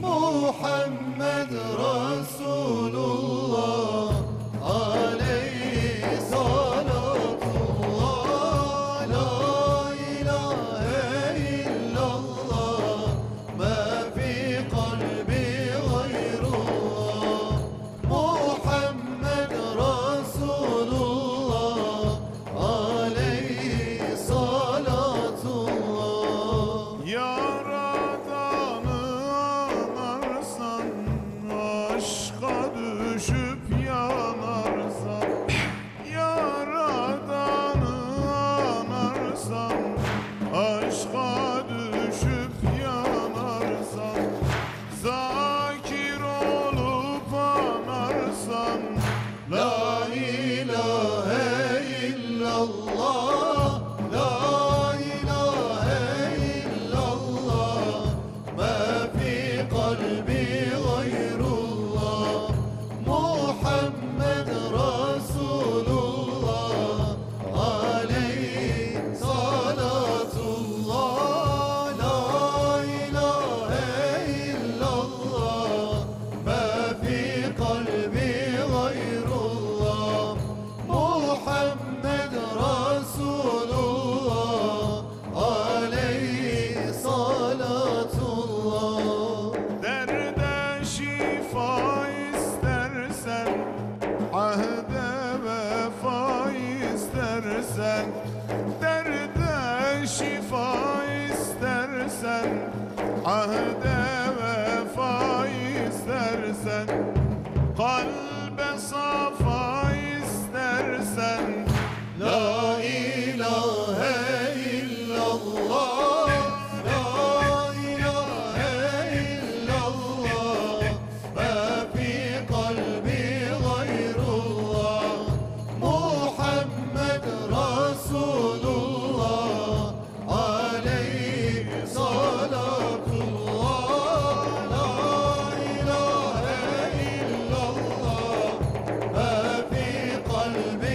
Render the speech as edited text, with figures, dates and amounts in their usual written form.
Muhammed Resulullah aleyh. derde şifa istersen, ahde vefa istersen, kalbe safa istersen, la ilahe illallah, la ilahe illallah, ve fi kalbi gayrullah, Muhammed Resulullah, aleyhi salatullah, la ilahe illallah, ve fi kalbi